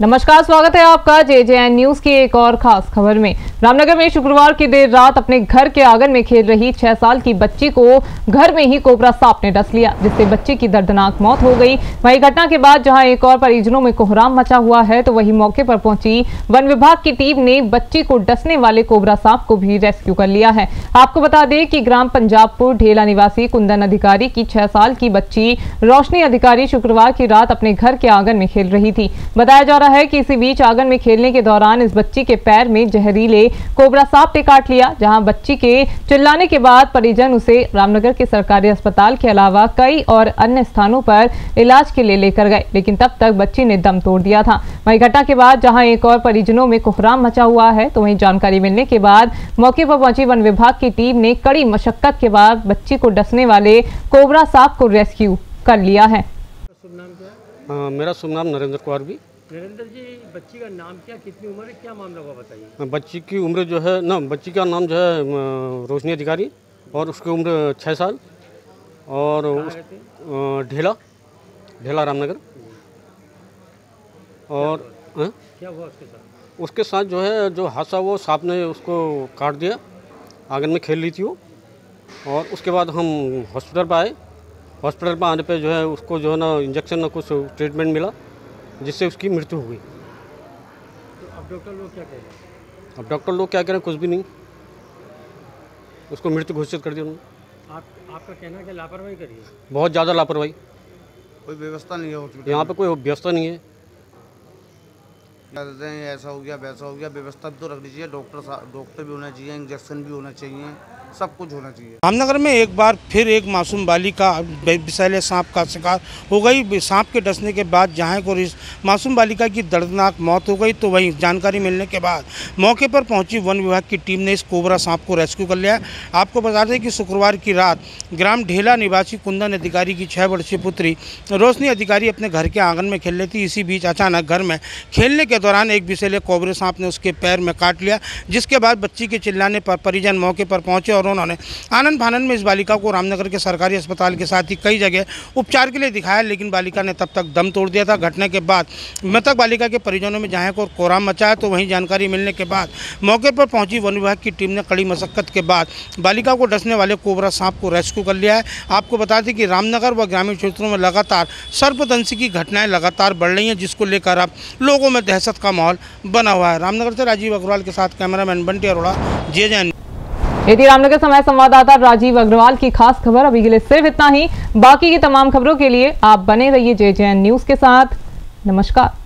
नमस्कार, स्वागत है आपका जेजेएन न्यूज की एक और खास खबर में। रामनगर में शुक्रवार की देर रात अपने घर के आंगन में खेल रही 6 साल की बच्ची को घर में ही कोबरा सांप ने डस लिया, जिससे बच्ची की दर्दनाक मौत हो गई। वहीं घटना के बाद जहां एक और परिजनों में कोहराम मचा हुआ है, तो वहीं मौके पर पहुंची वन विभाग की टीम ने बच्ची को डसने वाले कोबरा सांप को भी रेस्क्यू कर लिया है। आपको बता दें कि ग्राम पंजाबपुर ढेला निवासी कुंदन अधिकारी की 6 साल की बच्ची रोशनी अधिकारी शुक्रवार की रात अपने घर के आंगन में खेल रही थी। बताया जा है कि इसी बीच आंगन में खेलने के दौरान इस बच्ची के पैर में जहरीले कोबरा सांप ने काट लिया, जहां बच्ची के चिल्लाने के बाद परिजन उसे रामनगर के सरकारी अस्पताल के अलावा कई और अन्य स्थानों पर इलाज के लिए लेकर गए, लेकिन तब तक बच्ची ने दम तोड़ दिया था। वहीं घटना के बाद जहां एक और परिजनों में कोहराम मचा हुआ है, तो वहीं जानकारी मिलने के बाद मौके पर पहुंची वन विभाग की टीम ने कड़ी मशक्कत के बाद बच्ची को डसने वाले कोबरा सांप को रेस्क्यू कर लिया है। मेरा शुभ नाम नरेंद्र कुमार। भी नरेंद्र जी, बच्ची का नाम क्या, कितनी उम्र है, क्या मामला हुआ बताइए। बच्ची की उम्र जो है ना, बच्ची का नाम जो है रोशनी अधिकारी और उसकी उम्र 6 साल और ढेला रामनगर। और क्या हुआ उसके साथ जो है, जो हादसा वो सांप ने उसको काट दिया, आंगन में खेल रही थी वो। और उसके बाद हम हॉस्पिटल पर आए। हॉस्पिटल पर आने पर जो है उसको जो है ना इंजेक्शन ना कुछ ट्रीटमेंट मिला, जिससे उसकी मृत्यु हो गई। तो अब डॉक्टर लोग क्या कह रहे हैं? कुछ भी नहीं, उसको मृत्यु घोषित कर दिया उन्होंने। आपका कहना है कि लापरवाही करी है? बहुत ज़्यादा लापरवाही, कोई व्यवस्था नहीं है यहाँ पे, कोई व्यवस्था नहीं है। कहते हैं ऐसा हो गया वैसा हो गया, व्यवस्था भी तो रख दीजिए, डॉक्टर भी होना चाहिए, इंजेक्शन भी होना चाहिए, सब कुछ होना चाहिए। रामनगर में एक बार फिर एक मासूम बालिका विषैले सांप का शिकार हो गई। सांप के डसने के बाद जहां को मासूम बालिका की दर्दनाक मौत हो गई, तो वहीं जानकारी मिलने के बाद मौके पर पहुंची वन विभाग की टीम ने इस कोबरा सांप को रेस्क्यू कर लिया। आपको बता दें कि शुक्रवार की रात ग्राम ढेला निवासी कुंदन अधिकारी की 6 वर्षीय पुत्री रोशनी अधिकारी अपने घर के आंगन में खेल रही थी। इसी बीच अचानक घर में खेलने के दौरान एक विषैले कोबरे सांप ने उसके पैर में काट लिया, जिसके बाद बच्ची के चिल्लाने पर परिजन मौके पर पहुंचे और उन्होंने आनन फानन में इस बालिका को रामनगर के सरकारी अस्पताल के साथ ही कई जगह उपचार के लिए दिखाया, लेकिन बालिका ने तब तक दम तोड़ दिया था। घटना के बाद मृतक बालिका के परिजनों में जहां को कोहराम मचा है, तो वहीं जानकारी मिलने के बाद मौके पर पहुंची वन विभाग की टीम ने कड़ी मशक्कत के बाद बालिका को डसने वाले कोबरा सांप को रेस्क्यू कर लिया है। आपको बता दें कि रामनगर व ग्रामीण क्षेत्रों में लगातार सर्पदंशी की घटनाएं लगातार बढ़ रही हैं, जिसको लेकर अब लोगों में दहशत का माहौल बना हुआ है। रामनगर से राजीव अग्रवाल के साथ कैमरामैन बंटी अरोड़ा, जेजेएन। ये थी रामनगर समय संवाददाता राजीव अग्रवाल की खास खबर। अभी के लिए सिर्फ इतना ही, बाकी की तमाम खबरों के लिए आप बने रहिए जेजेएन न्यूज के साथ। नमस्कार।